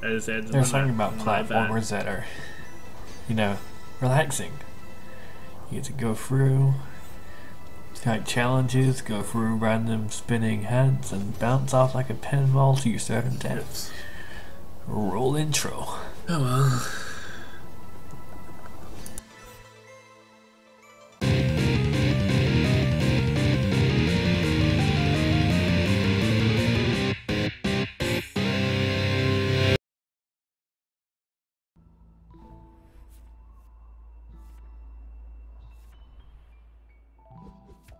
There's something about platformers that are, you know, relaxing. You get to go through, it's kind of like challenges, go through random spinning heads and bounce off like a pinball to your certain deaths. Roll intro. Oh well.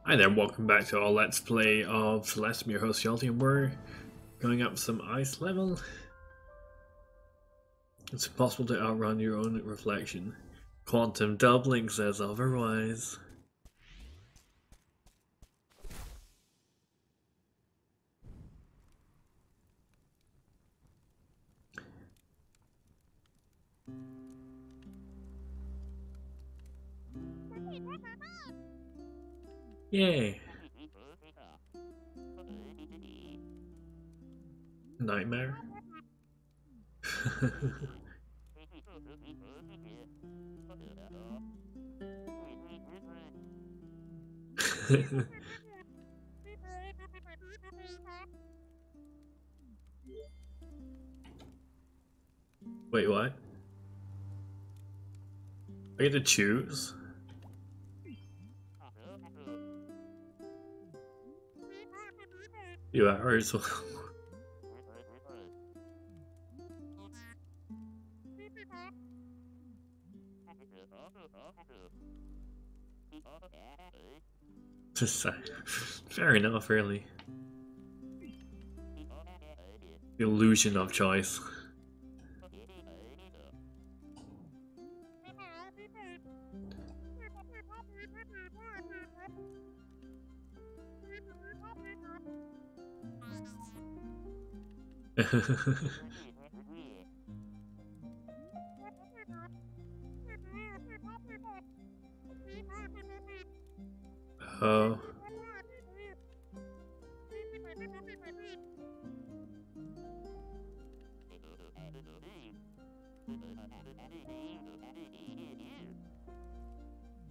Hi there, welcome back to our Let's Play of Celeste. I'm your host Yaltium. We're going up some ice level. It's impossible to outrun your own reflection. Quantum doubling says otherwise. Yay! Nightmare? Wait, what? I get to choose? You are as well. Fair enough, really. The illusion of choice. Oh.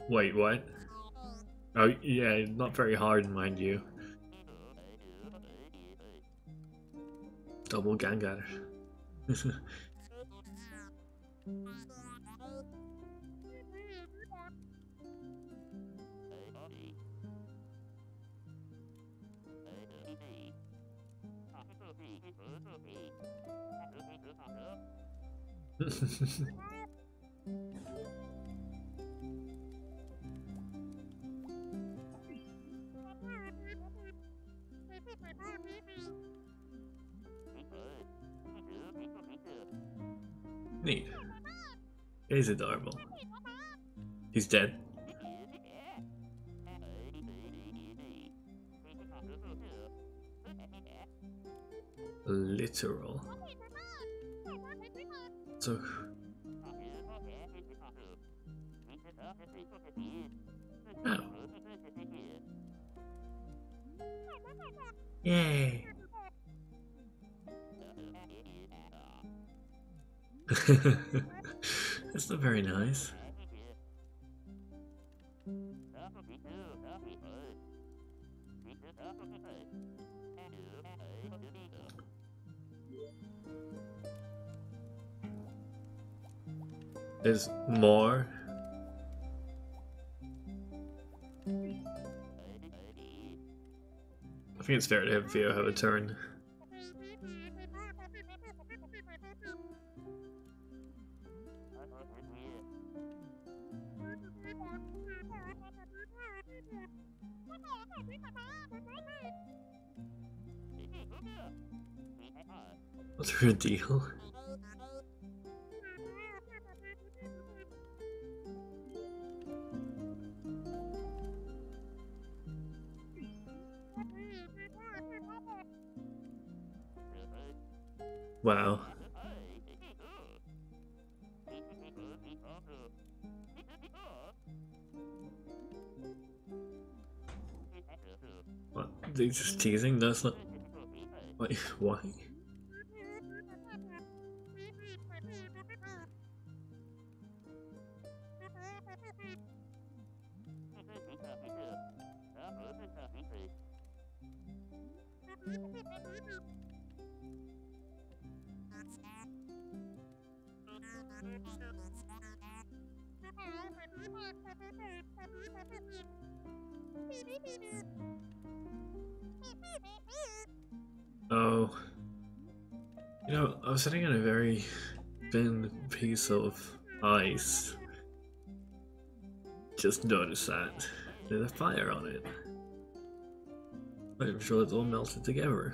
Wait, what? Oh, yeah, not very hard, mind you. Double ganger. Neat. He's adorable. He's dead. Literal. So. Oh. Yay. That's not very nice. There's more. I think it's fair to have Theo have a turn. What's her deal? Wow. What? They're just teasing? That's not. Wait, why? Oh, you know, I was sitting on a very thin piece of ice. Just noticed that. There's a fire on it. I'm sure it's all melted together.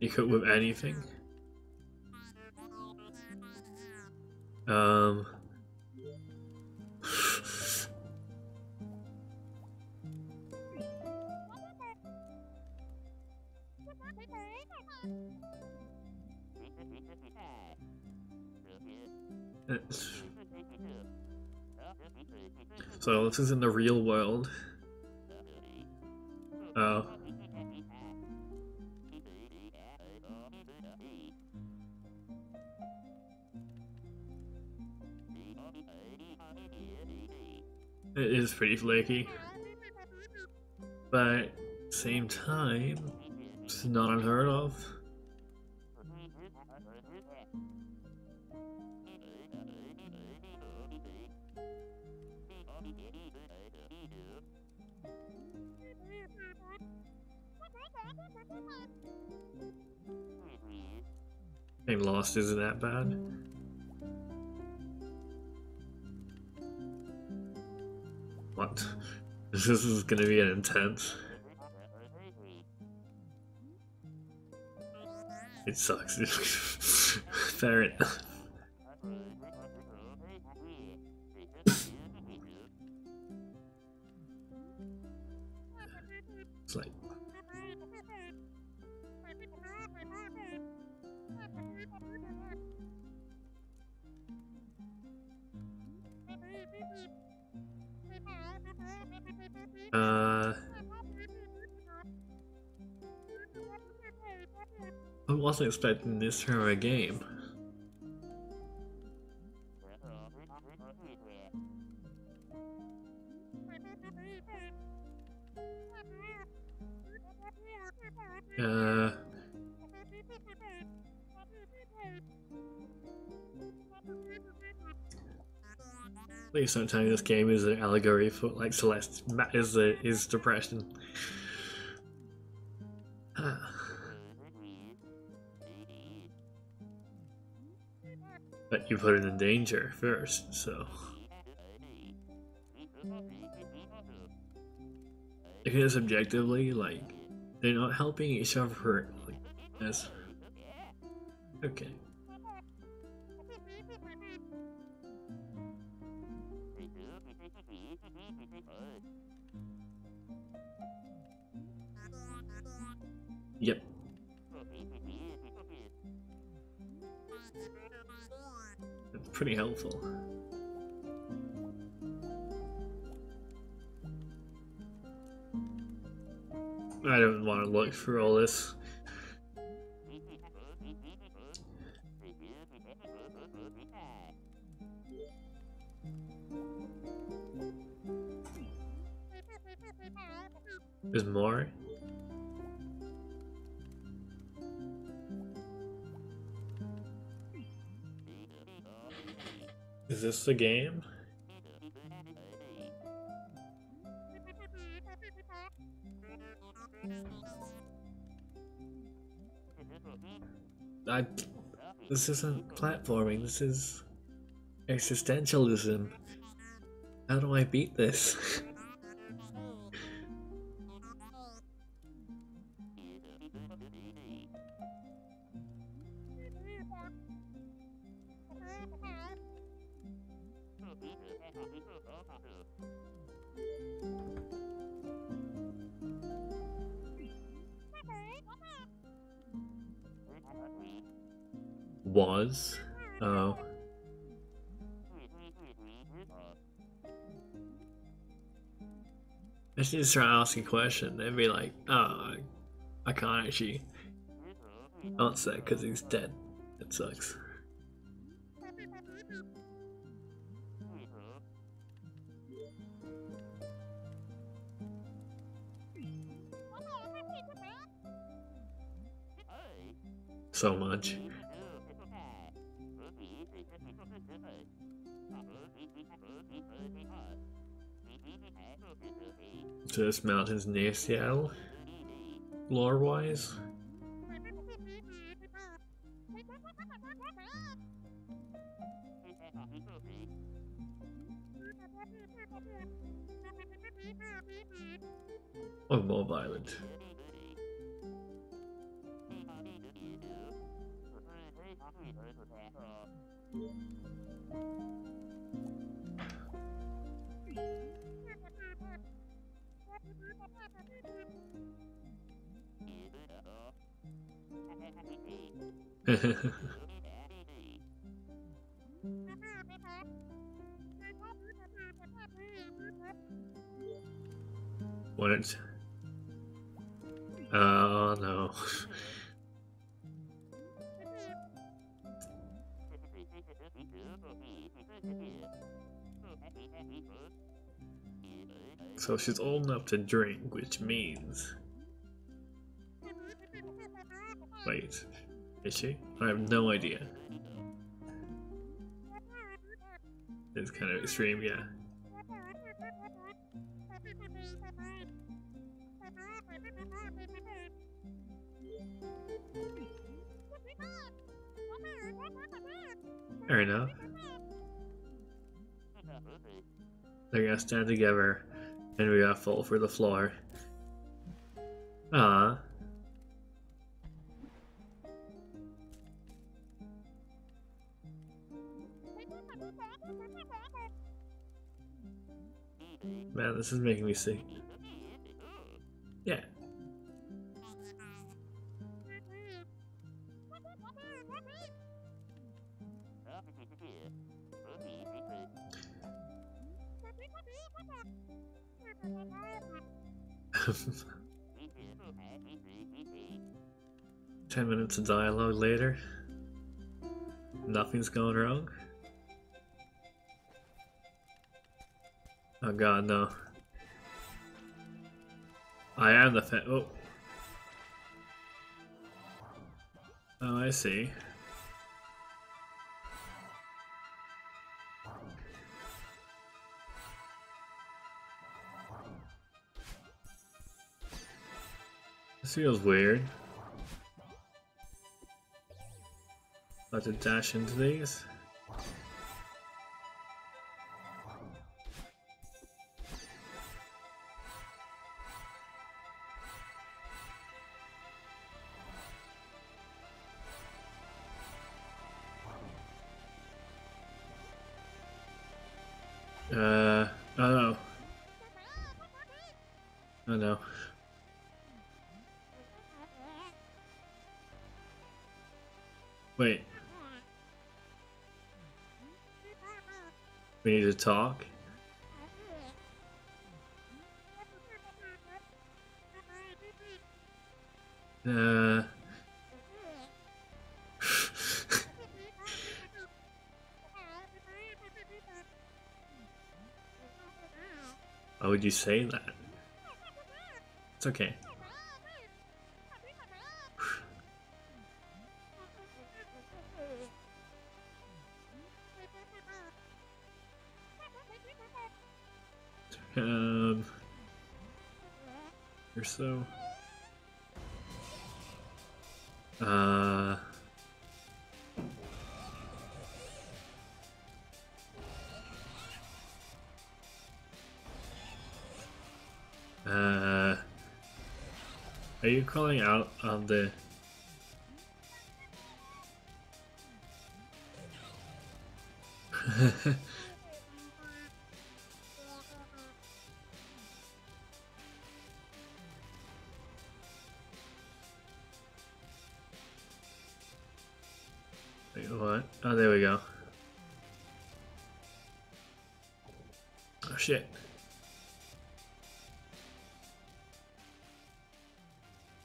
You cook with anything? So this is in the real world. Oh. It is pretty flaky, but at the same time, it's not unheard of. Being lost isn't that bad. What? This is going to be an intense. It sucks. Fair enough. It's like. I wasn't expecting this from a game. Please don't tell me this game is an allegory for, like, Celeste is depression. But you put it in danger first, so. Looking at this objectively, like, they're not helping each other, like, this. Okay. Yep. It's pretty helpful. I don't want to look through all this. There's more. Is this the game? This isn't platforming, this is existentialism. How do I beat this? Was? Oh. I should just try asking a question and be like, oh, I can't actually answer because he's dead. It sucks. So much. So this mountain's near Seattle, lore-wise. Or more violent. What? Oh no. So she's old enough to drink, which means... Wait, is she? I have no idea. It's kind of extreme, yeah. Fair enough. They're gonna stand together and we gotta fall for the floor. Ah. Man, this is making me sick. Yeah. Minutes of dialogue later, nothing's going wrong. Oh god, no. I am the fan. Oh. Oh, I see. This feels weird. I'll have to dash into these. Oh no. Oh no. Wait. We need to talk. How would you say that? It's okay. Or so. Are you calling out on the? What? Oh, there we go. Oh shit.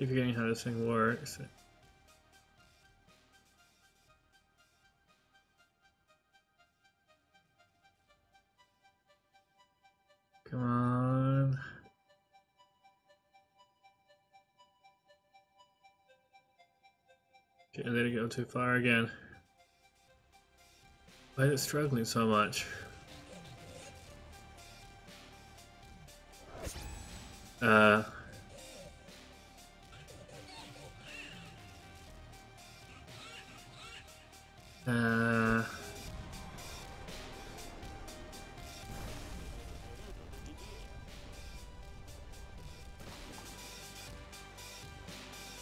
You're forgetting how this thing works. Come on. Can't let it go too far again. Why is it struggling so much?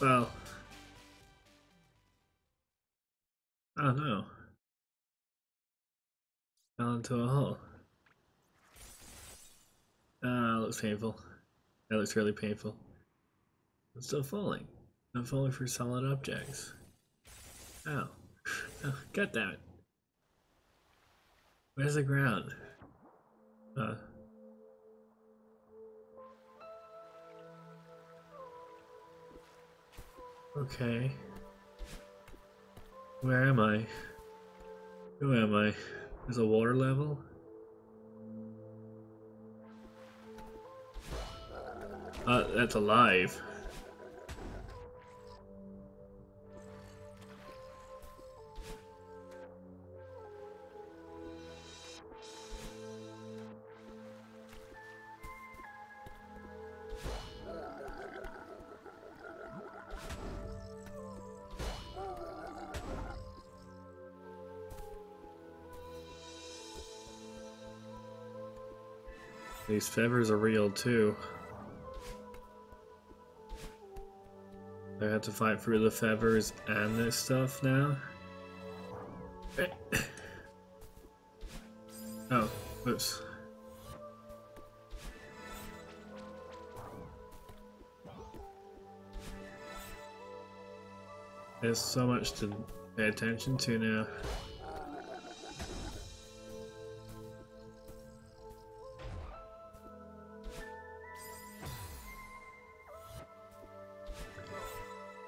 Well, I don't know. Fell into a hole. That looks painful. That looks really painful. I'm still falling. I'm falling for solid objects. Ow. Oh, God damn it. Where's the ground? Okay. Where am I? Who am I? There's a water level? That's alive. These feathers are real too. I have to fight through the feathers and this stuff now. Oh, whoops. There's so much to pay attention to now.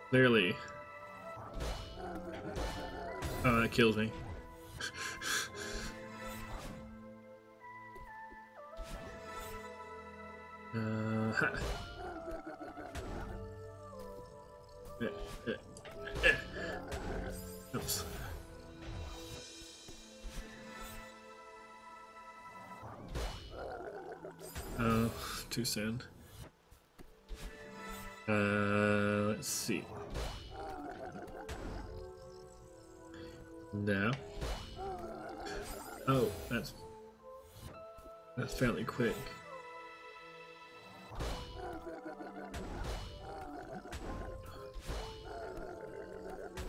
Clearly. Oh, that kills me. Oops. Oh, too soon. Let's see. No. Oh, that's fairly quick.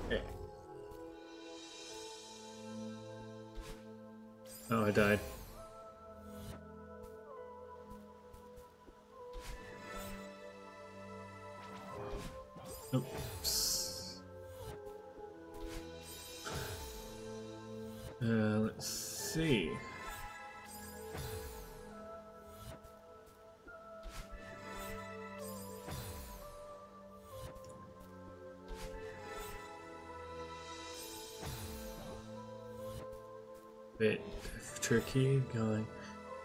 Okay. Oh, I died. Oops. Let's see. Bit tricky going.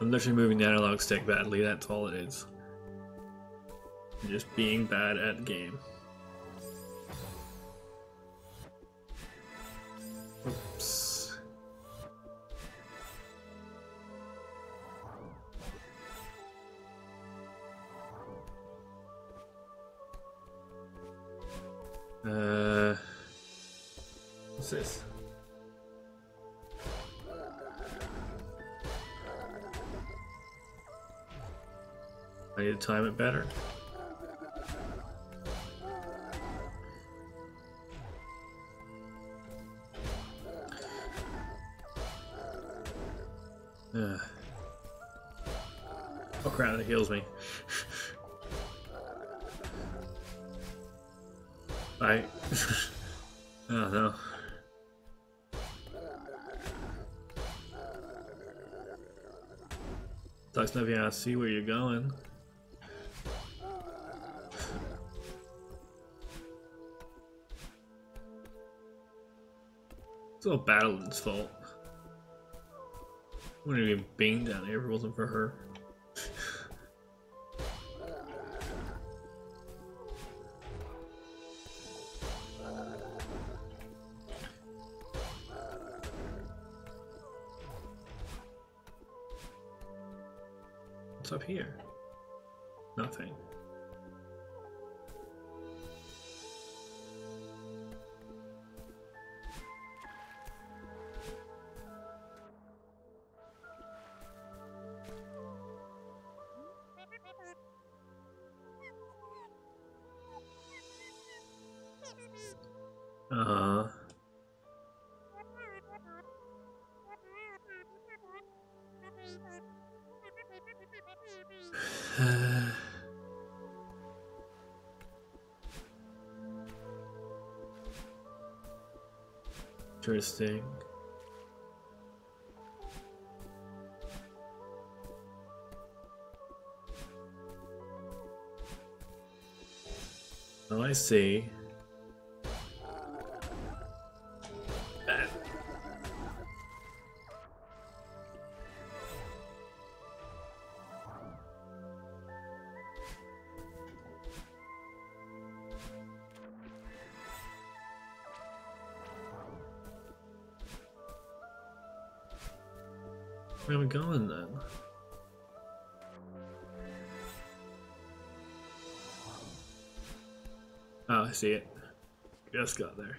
I'm literally moving the analog stick badly, that's all it is. I'm just being bad at the game. Oops. What's this? I need to time it better. Oh crap, it heals me. I oh no. Sucks if you don't see where you're going. It's all Battleline's fault. I wouldn't even bang down here if it wasn't for her. What's up here? Nothing. Interesting. Oh, I see. Where are we going then? Oh, I see it. Just got there.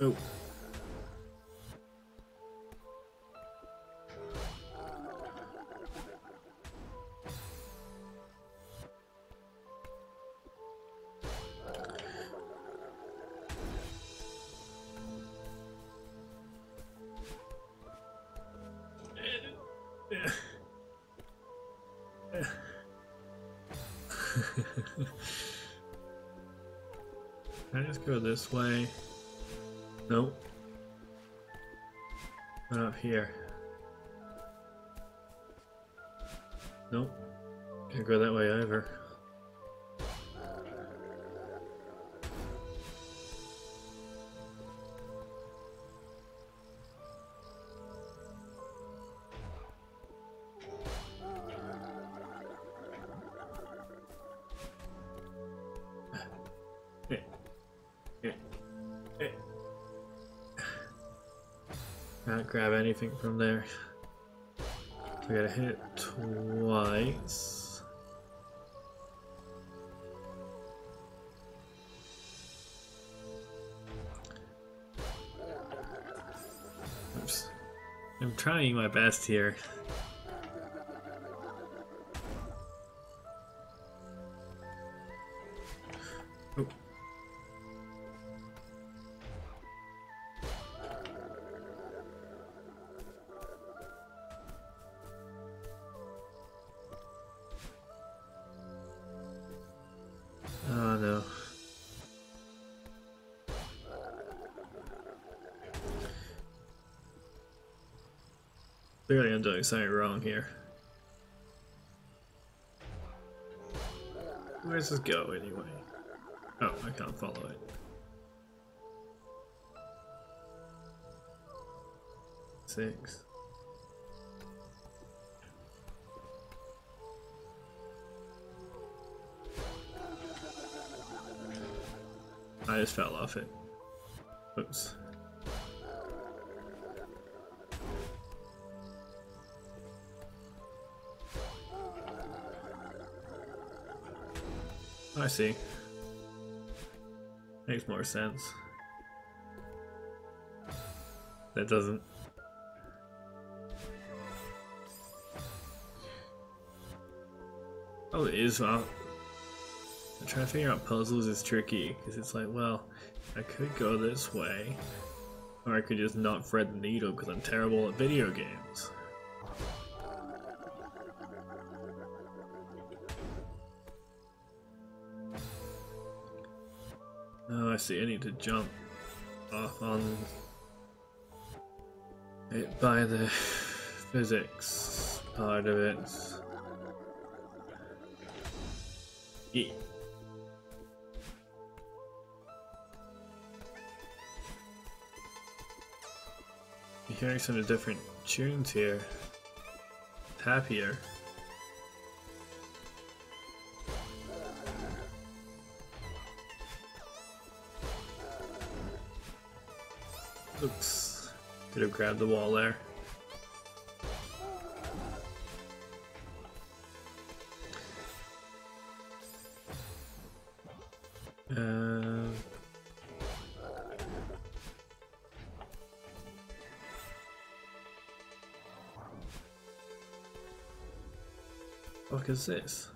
Oh. Can I just go this way? Nope. Not up here. Nope. Can't go that way either. Can't grab anything from there. I gotta hit it twice. Oops. I'm trying my best here. Clearly I'm doing something wrong here. Where does this go anyway? Oh, I can't follow it. Six. I just fell off it. Oops. I see. Makes more sense. That doesn't. Oh, it is. Well, trying to figure out puzzles is tricky because it's like, well, I could go this way, or I could just not thread the needle because I'm terrible at video games. Oh, I see. I need to jump off on it by the physics part of it. Yeah. You're hearing some of the different tunes here. Happier. Oops. Could have grabbed the wall there. What the fuck is this?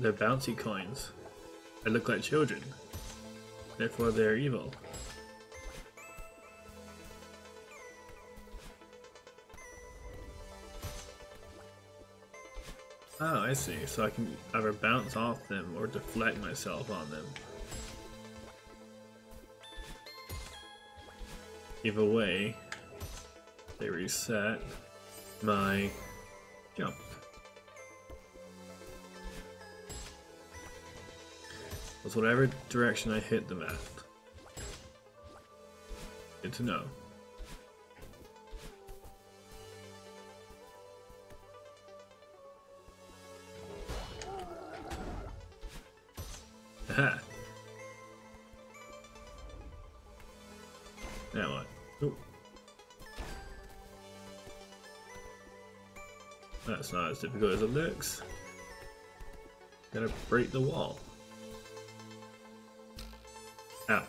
They're bouncy coins. They look like children. Therefore they're evil. Oh, I see. So I can either bounce off them or deflect myself on them. Either way, they reset my jump. That's whatever direction I hit them at. Good to know. Aha! Now what? Ooh. That's not as difficult as it looks. Gotta break the wall. Ow.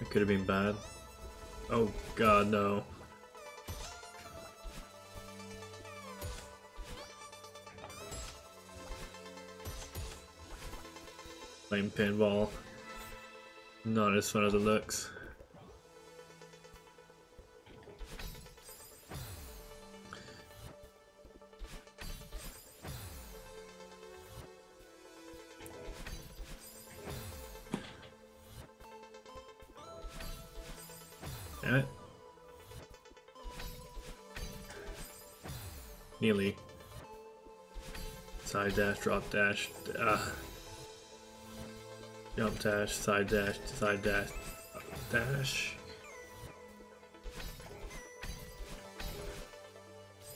It could have been bad. Oh god, no. Playing pinball. Not as fun as it looks. Damn it. Nearly. Side dash, drop dash, jump dash, side dash, side dash, dash.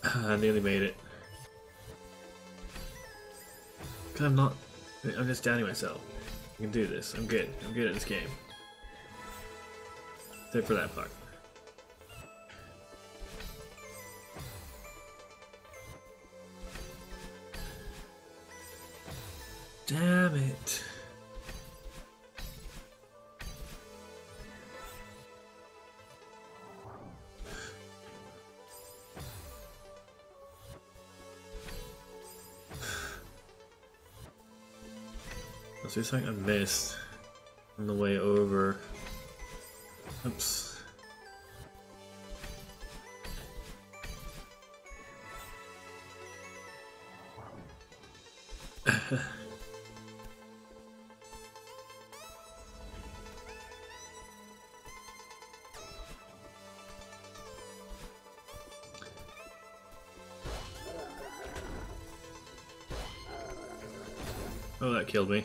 I nearly made it. I'm just doubting myself. I can do this. I'm good. I'm good at this game. Except for that part. Damn it. Let's do something I missed on the way over. Oops. Oh, that killed me.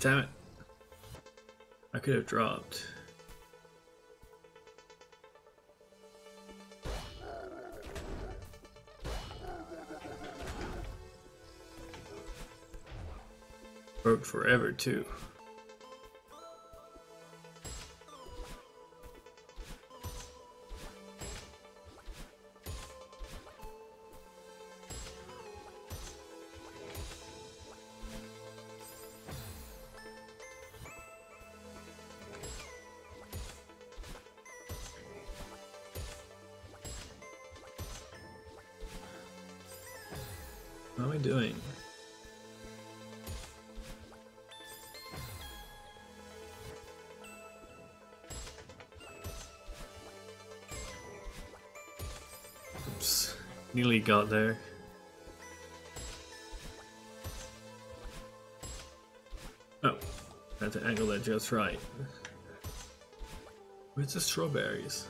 Damn it. I could have dropped. Broke forever, too. What am I doing? Oops, nearly got there. Oh, I had to angle that just right. Where's the strawberries?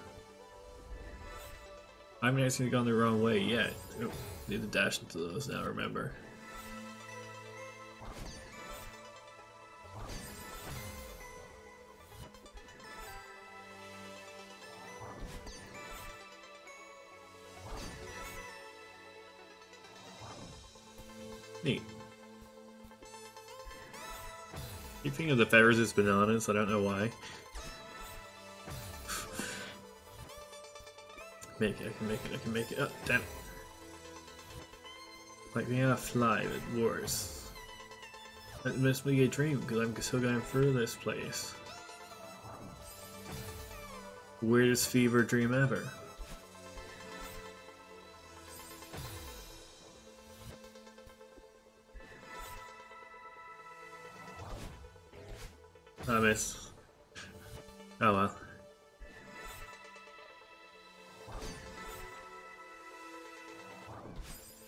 I haven't actually gone the wrong way yet. Oh, need to dash into those now, remember. Neat. You think of the feathers as bananas, I don't know why. Make it, I can make it, I can make it. Oh, damn it. Like being on a fly, but worse. That must be a dream, because I'm still going through this place. Weirdest fever dream ever. I miss. Oh well.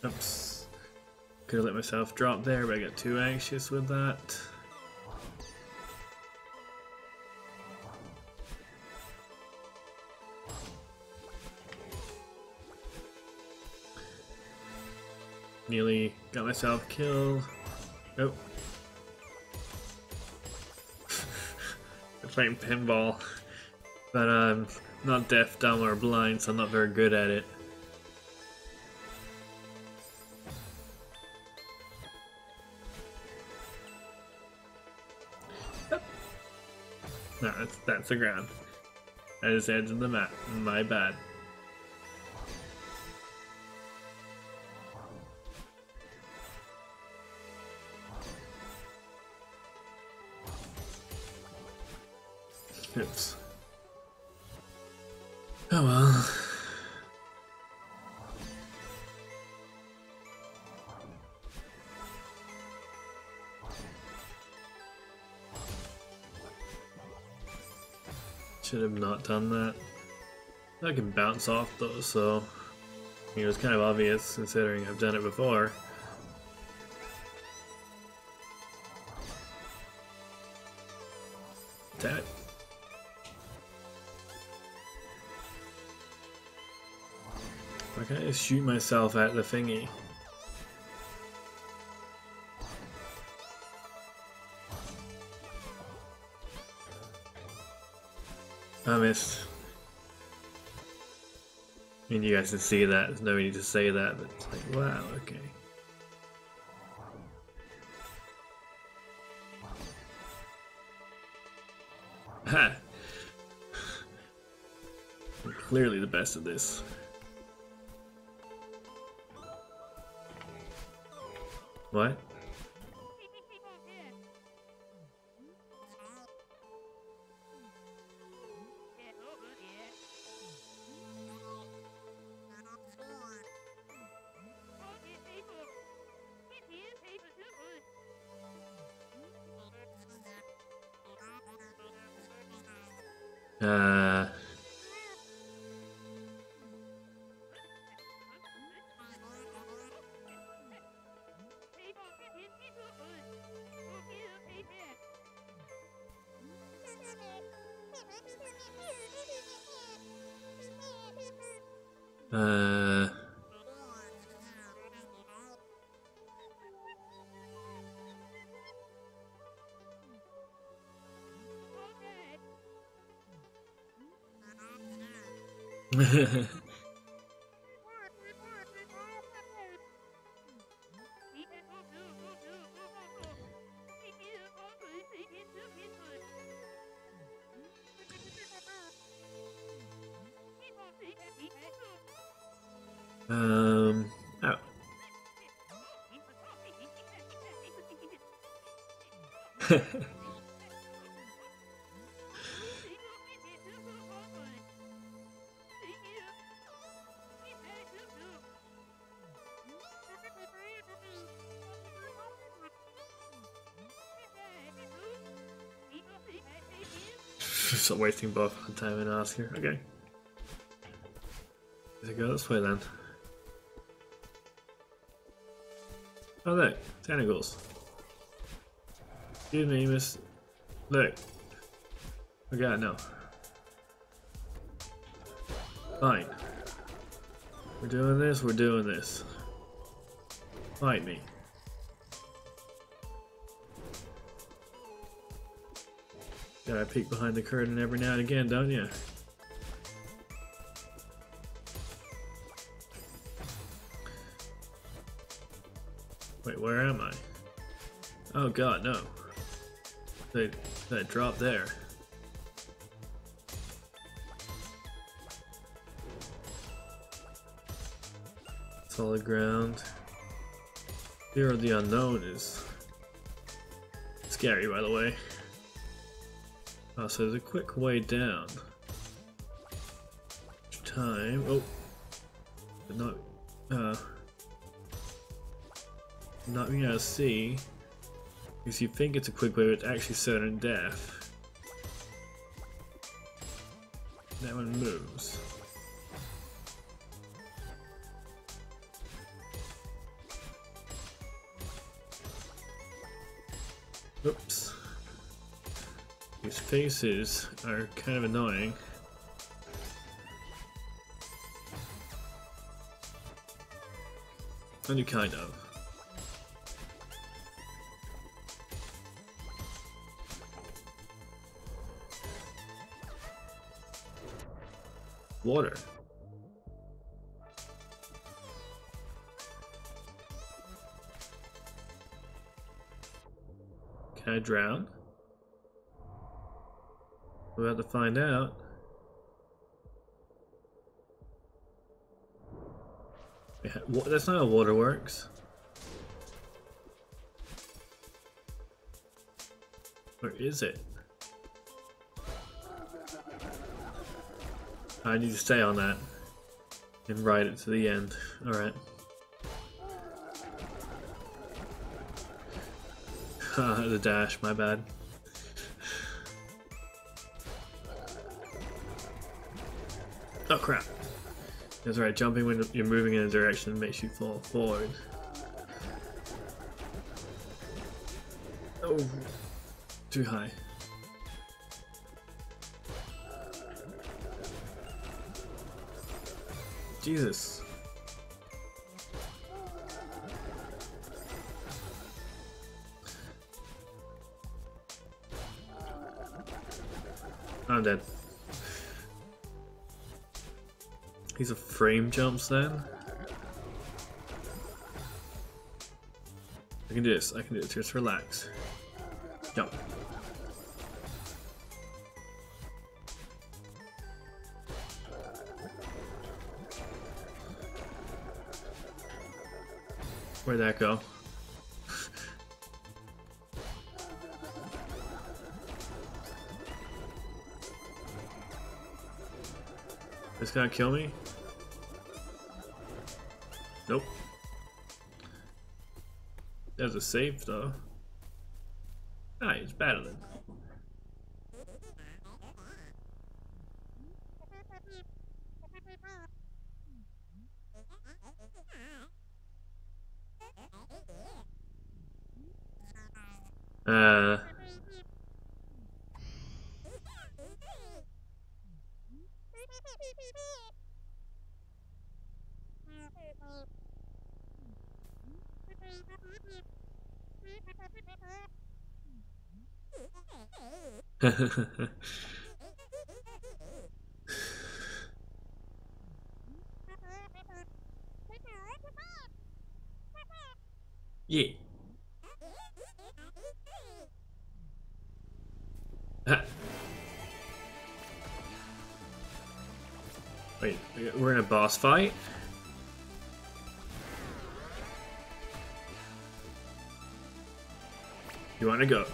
Oops. Could have let myself drop there, but I got too anxious with that. Nearly got myself killed. Oh. I'm playing pinball. But I'm not deaf, dumb, or blind, so I'm not very good at it. No, that's the ground. That is the edge of the map. My bad. Oops. Oh well. Should have not done that. I can bounce off those, so it was kind of obvious considering I've done it before. Damn it. Why can't I just shoot myself at the thingy? I missed. I mean, you guys can see that, there's no need to say that, but it's like, wow, okay. Ha! I'm clearly the best at this. What? Oh. Stop wasting both my time and ask here. Okay. Let's go this way then. Oh look, tentacles. Your name is... Look. I got it now. Fine. We're doing this, we're doing this. Fight me. Gotta peek behind the curtain every now and again, don't ya? Wait, where am I? Oh god, no. They dropped there. Solid ground. Fear of the unknown is scary, by the way. Oh, so there's a quick way down. Time. Oh, but not. Not being able to see, because you think it's a quick way, but it's actually certain death. That one moves. Oops. These faces are kind of annoying. Only kind of. Water. Can I drown? We're about to find out. Yeah, that's not how water works. Where is it? I need to stay on that and ride it to the end. Alright. The dash, my bad. Oh crap. That's right, jumping when you're moving in a direction makes you fall forward. Oh, too high. Jesus. I'm dead. These are frame jumps then? I can do this, I can do this. Just relax. Jump. Where'd that go? This gonna kill me? Nope. There's a save though. Ah, he's battling. Yeah. Wait, we're in a boss fight? You wanna go?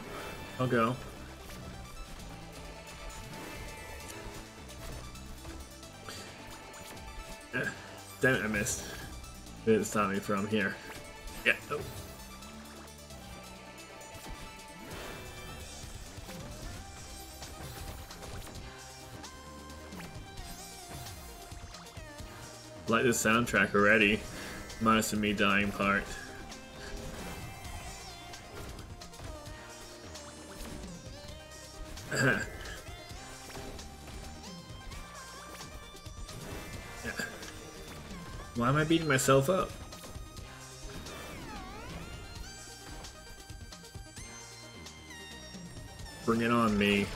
I'll go. Damn it, I missed. It's Tommy from here. Yeah. Oh. like this soundtrack already, minus the me dying part. Yeah. Why am I beating myself up? Bring it on me.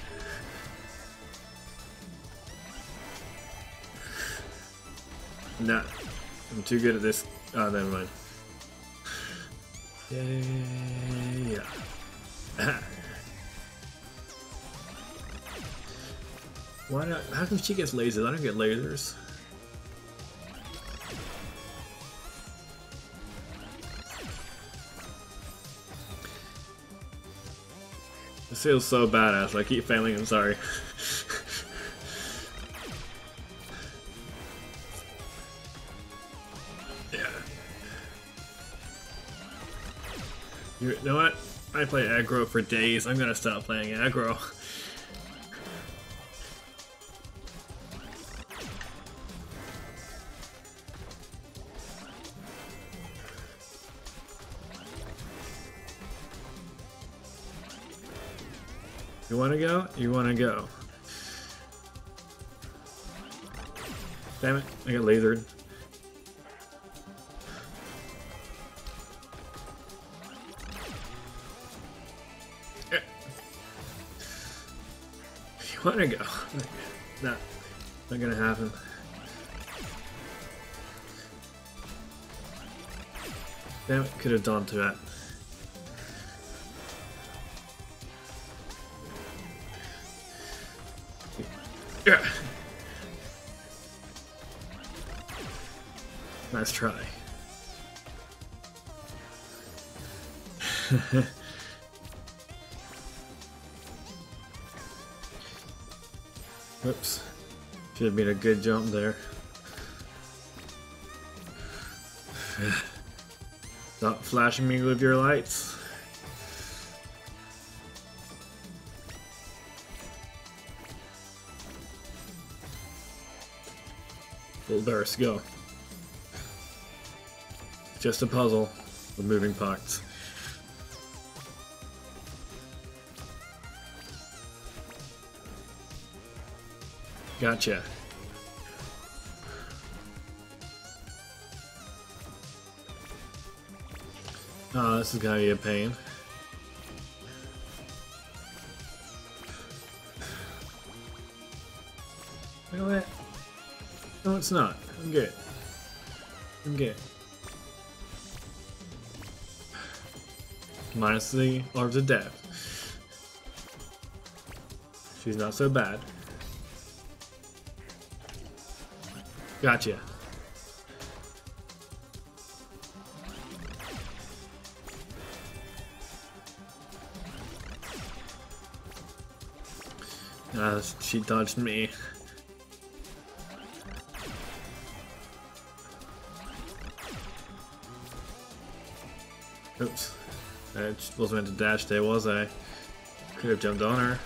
Nah, I'm too good at this. Oh, never mind. Yeah. Why not? How come she gets lasers? I don't get lasers. This feels so badass. I keep failing. I'm sorry. You know what? I play aggro for days. I'm gonna stop playing aggro. You wanna go? You wanna go. Damn it, I got lasered. Wanna go? Nah, not gonna happen. Damn it, could have done to that. Yeah. Nice try. Whoops. Should have made a good jump there. Stop flashing me with your lights. Little burst, go. Just a puzzle with moving parts. Gotcha. Oh, this is gonna be a pain. Look at that. No, it's not. I'm good. I'm good. Minus the orbs of death. She's not so bad. Gotcha. She dodged me. Oops. I wasn't meant to dash there, was I? Could have jumped on her.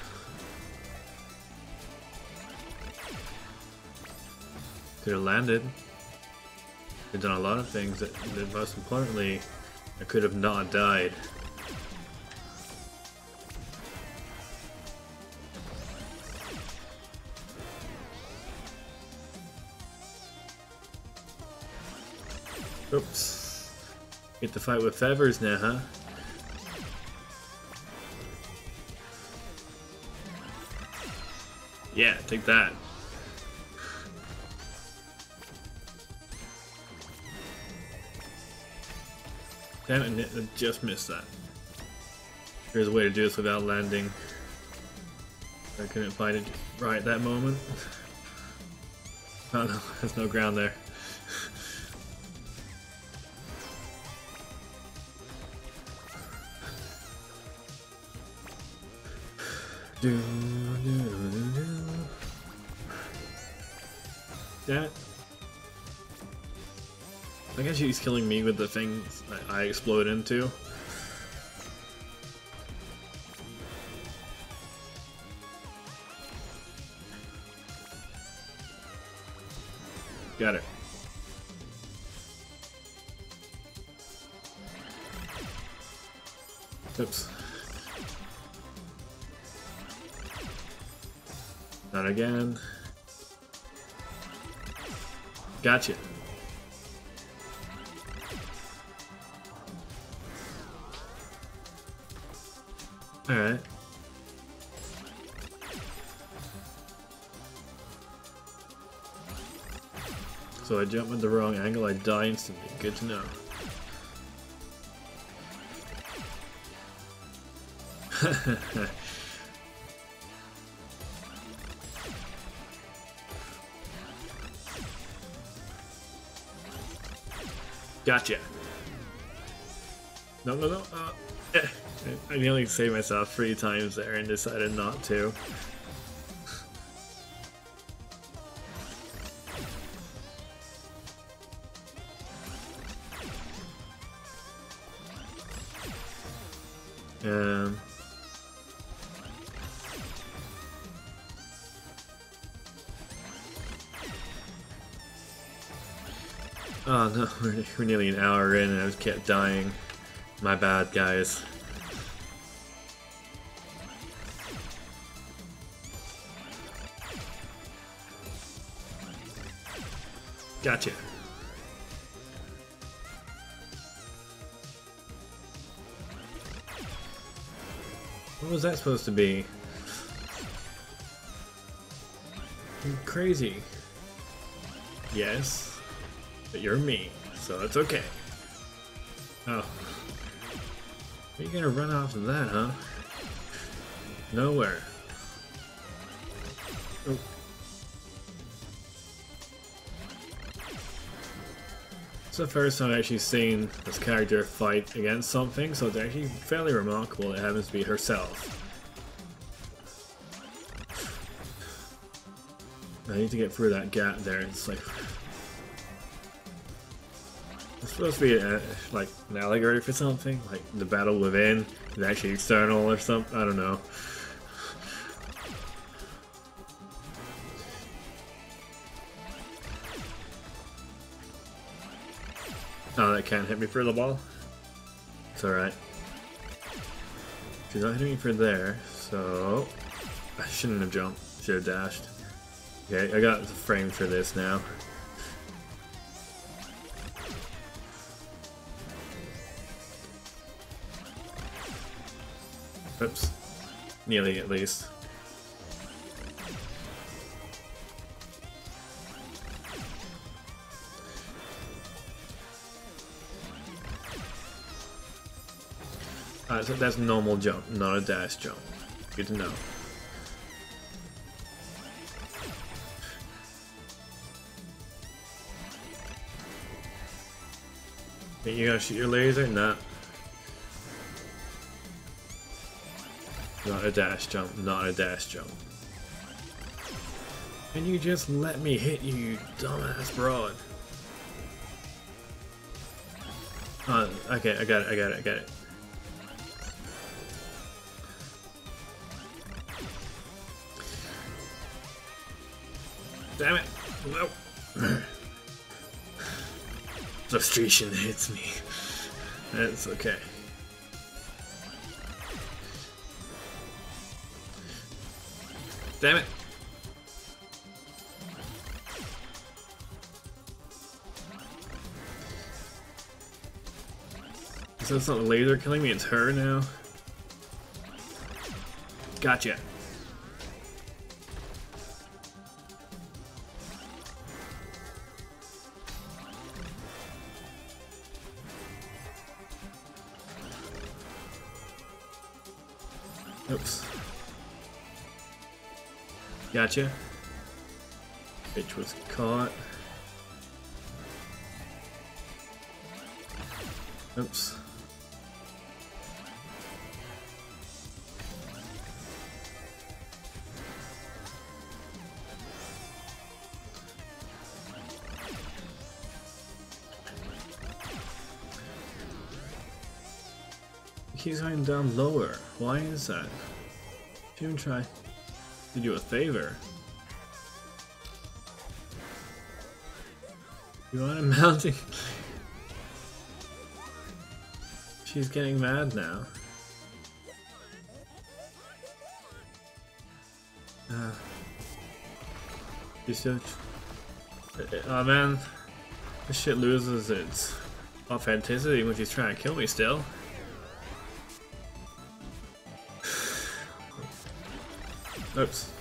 Could have landed. Could have done a lot of things that most importantly, I could have not died. Oops. Get to fight with feathers now, huh? Yeah, take that. Damn it, I just missed that. There's a way to do this without landing. I couldn't find it right at that moment. Oh no, there's no ground there. That. I guess he's killing me with the things I explode into. Got it. Oops. Not again. Gotcha. Alright. So I jump at the wrong angle, I die instantly. Good to know. Gotcha. No, no, no. I nearly saved myself 3 times there and decided not to. Oh no, we're nearly an hour in and I just kept dying. My bad, guys. Gotcha. What was that supposed to be? You're crazy. Yes. But you're me, so it's okay. Oh. You're gonna run off of that, huh? Nowhere. Oh. It's the first time I've actually seen this character fight against something, so it's actually fairly remarkable that it happens to be herself. I need to get through that gap there, it's like... It's supposed to be like an allegory for something, like the battle within, is actually external or something, I don't know. Oh, that can't hit me for the ball? It's alright. She's not hitting me for there, so... I shouldn't have jumped, should have dashed. Okay, I got the frame for this now. Oops. Nearly, at least. So that's normal jump, not a dash jump. Good to know. Think you're gonna shoot your laser? Nah. Not a dash jump, not a dash jump. Can you just let me hit you, you dumbass broad? Oh, okay, I got it, I got it, I got it. Damn it! Nope. Frustration hits me. That's okay. Damn it! So it's not laser killing me, it's her now. Gotcha. Oops. Gotcha. Bitch was caught. Oops. He's going down lower. Why is that? Should even try to do a favor. You want him mounting? She's getting mad now. Research. Man, this shit loses its authenticity when she's trying to kill me still. Oops.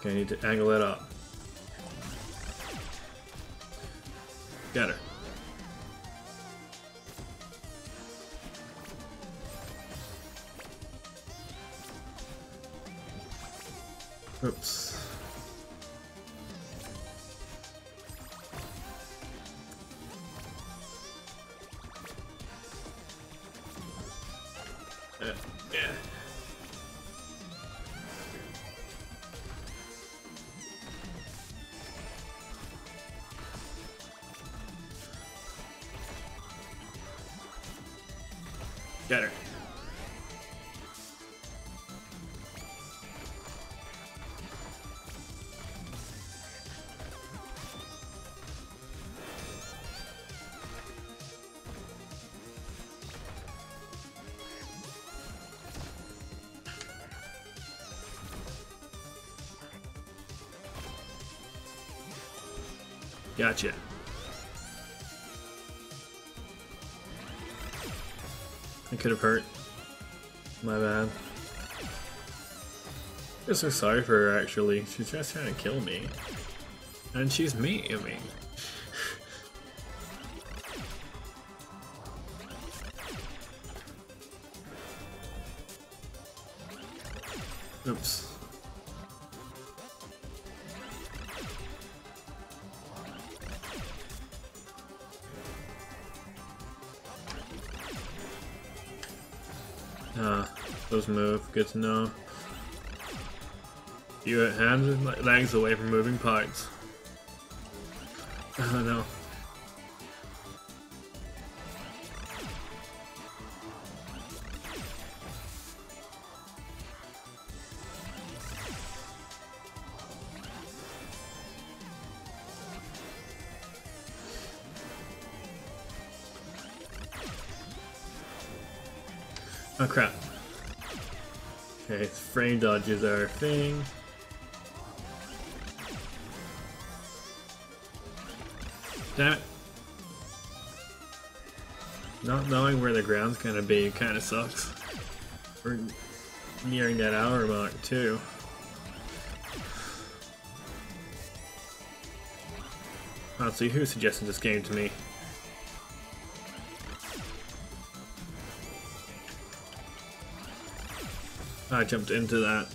Okay, I need to angle it up. Got her. Oops. Yeah. Got her. Gotcha. I could have hurt. My bad. I feel so sorry for her, actually. She's just trying to kill me. And she's me, I mean. Oops. Those move, good to know. Your hands and legs away from moving parts. Oh no. Oh crap. Okay, frame dodges are a thing. Damn it. Not knowing where the ground's gonna be kinda sucks. We're nearing that hour mark too. Honestly, who suggested this game to me? I jumped into that.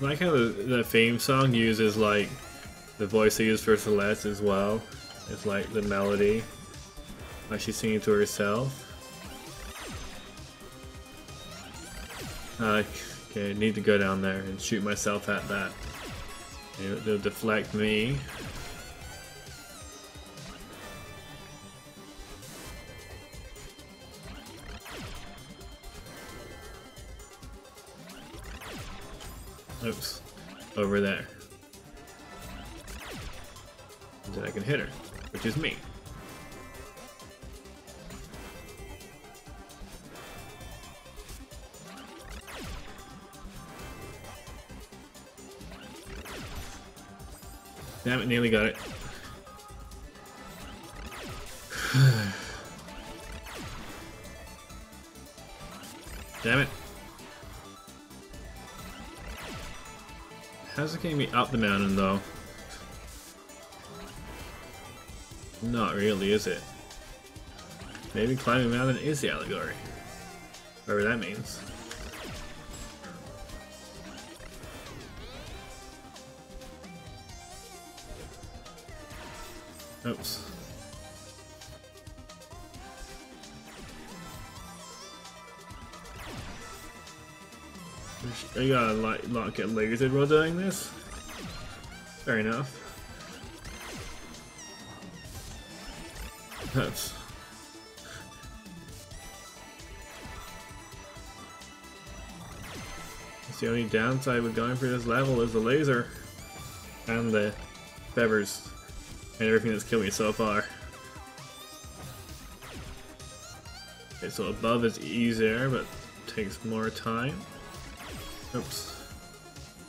I like how the theme song uses like the voice they use for Celeste as well. It's like the melody, like she's singing to herself. Okay, I need to go down there and shoot myself at that. It'll deflect me. Oops, over there. And then I can hit her, which is me. Damn it, nearly got it. Damn it. How's it getting me up the mountain though? Not really, is it? Maybe climbing a mountain is the allegory. Whatever that means. Oops. I gotta like not get lasered while doing this. Fair enough. Oops. It's the only downside with going for this level is the laser and the feathers and everything that's killed me so far. Okay, so above is easier, but takes more time. Oops.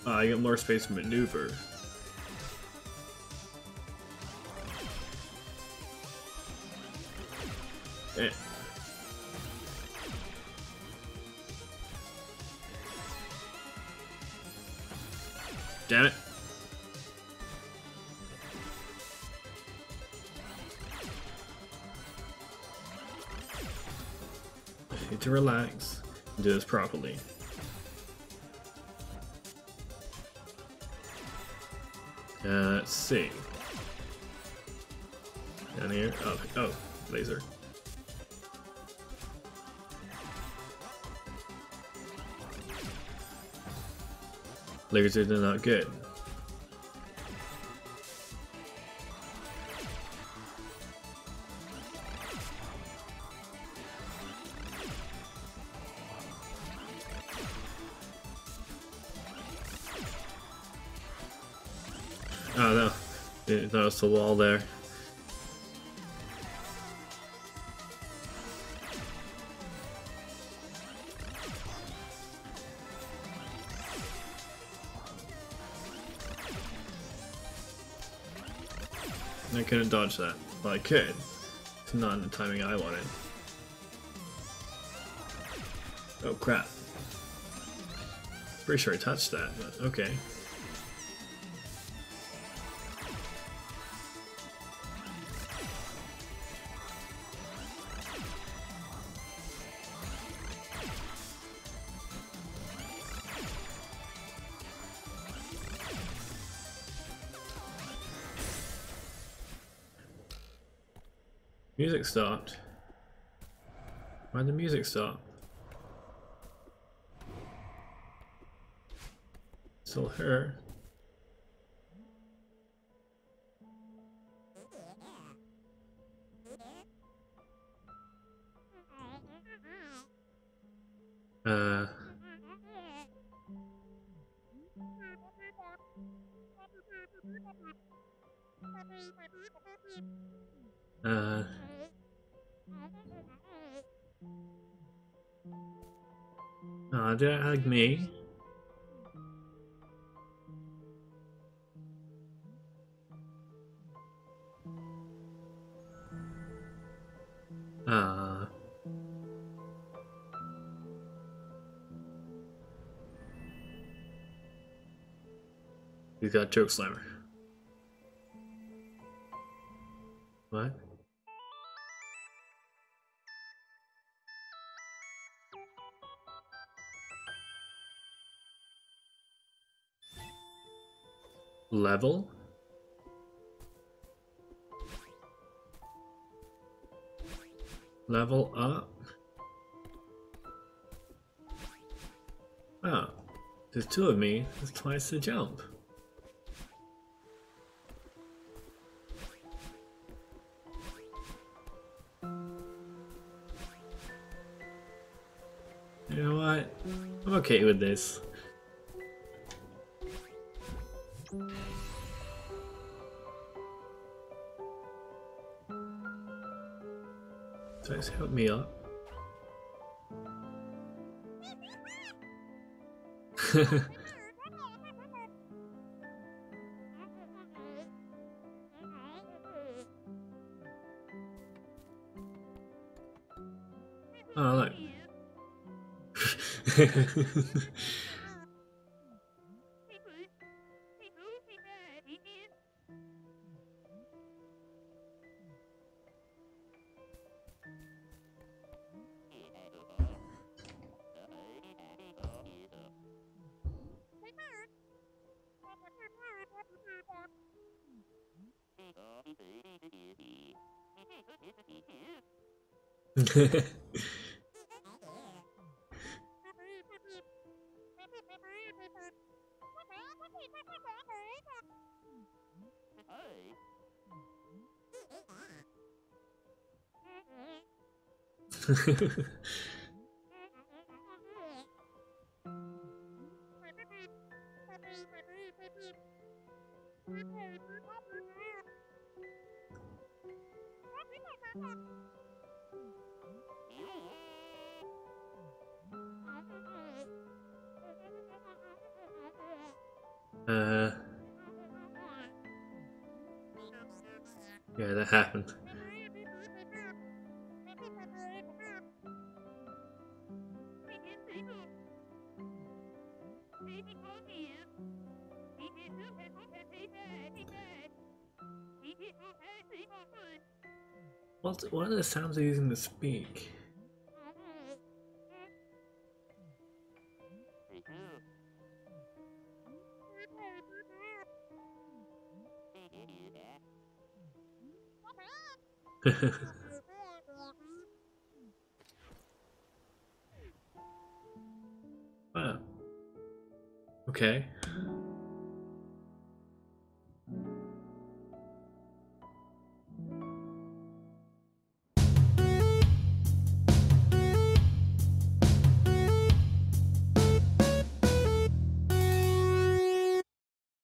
I get more space to maneuver. Okay. Damn it. I need to relax and do this properly. Let's see. Down here. Oh, oh, laser. Lasers are not good. Oh no, didn't notice the wall there. I couldn't dodge that, but I could. It's not in the timing I wanted. Oh crap. Pretty sure I touched that, but okay. Music stopped. Why'd the music stop? Still her. Aw, don't hug me. Ah. He's got choke slammer. What? Level? Level up? Oh, there's two of me, that's twice the jump. You know what? I'm okay with this. Please help me up. Oh, look. Yeah, that happened. What are the sounds they're using to speak? Wow. Okay.